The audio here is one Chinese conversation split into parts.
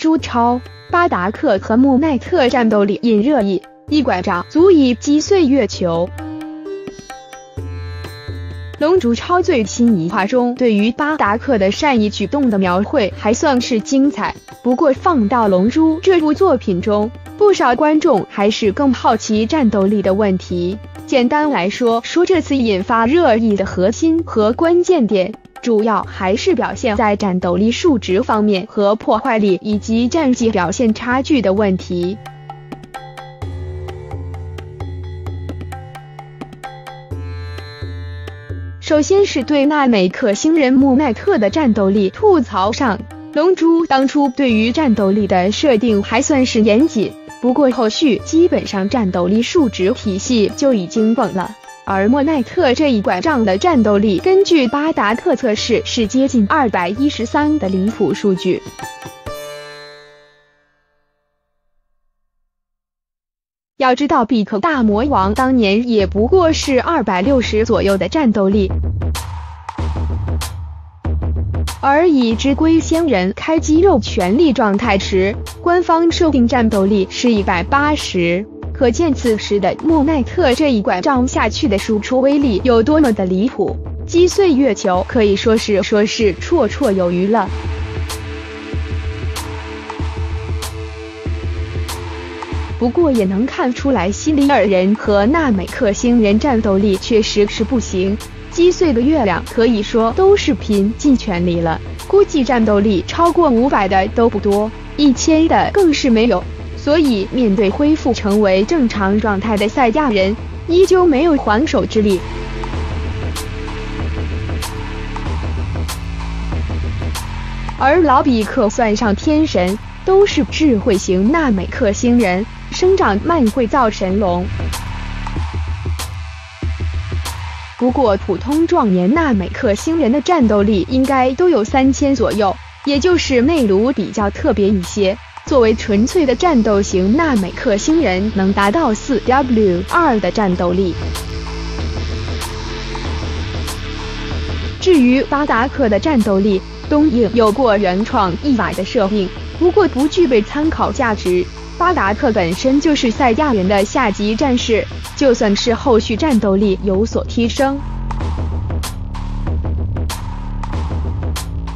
朱超、巴达克和穆奈特战斗力因热议，一拐杖足以击碎月球。龙竹超最新一话中对于巴达克的善意举动的描绘还算是精彩，不过放到《龙珠》这部作品中，不少观众还是更好奇战斗力的问题。简单来说，这次引发热议的核心和关键点，主要还是表现在战斗力数值方面和破坏力以及战绩表现差距的问题。首先是对纳美克星人穆奈特的战斗力吐槽上，龙珠当初对于战斗力的设定还算是严谨，不过后续基本上战斗力数值体系就已经崩了。而莫奈特这一拐杖的战斗力，根据巴达克测试是接近213的离谱数据。要知道，比克大魔王当年也不过是260左右的战斗力，而以之龟仙人开肌肉全力状态时，官方设定战斗力是180。可见此时的莫奈特这一拐杖下去的输出威力有多么的离谱，击碎月球可以说是绰绰有余了。不过也能看出来，西里尔人和纳美克星人战斗力确实是不行，击碎个月亮可以说都是拼尽全力了，估计战斗力超过500的都不多，1000的更是没有。所以，面对恢复成为正常状态的赛亚人，依旧没有还手之力。而老比克算上天神，都是智慧型纳美克星人，生长慢会造神龙。不过，普通壮年纳美克星人的战斗力应该都有3000左右，也就是内卢比较特别一些。作为纯粹的战斗型纳美克星人，能达到 4W2 的战斗力。至于巴达克的战斗力，东映有过原创100的设定，不过不具备参考价值。巴达克本身就是赛亚人的下级战士，就算是后续战斗力有所提升，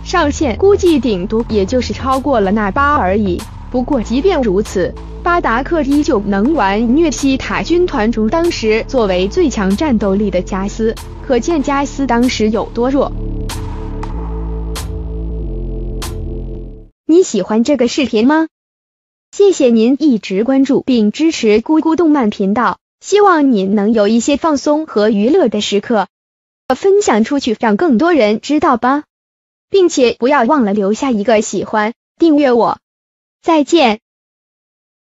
上限估计顶多也就是超过了那8而已。不过即便如此，巴达克依旧能玩虐西塔军团中当时作为最强战斗力的加斯，可见加斯当时有多弱。你喜欢这个视频吗？谢谢您一直关注并支持咕咕动漫频道，希望您能有一些放松和娱乐的时刻，分享出去让更多人知道吧，并且不要忘了留下一个喜欢，订阅我。再见。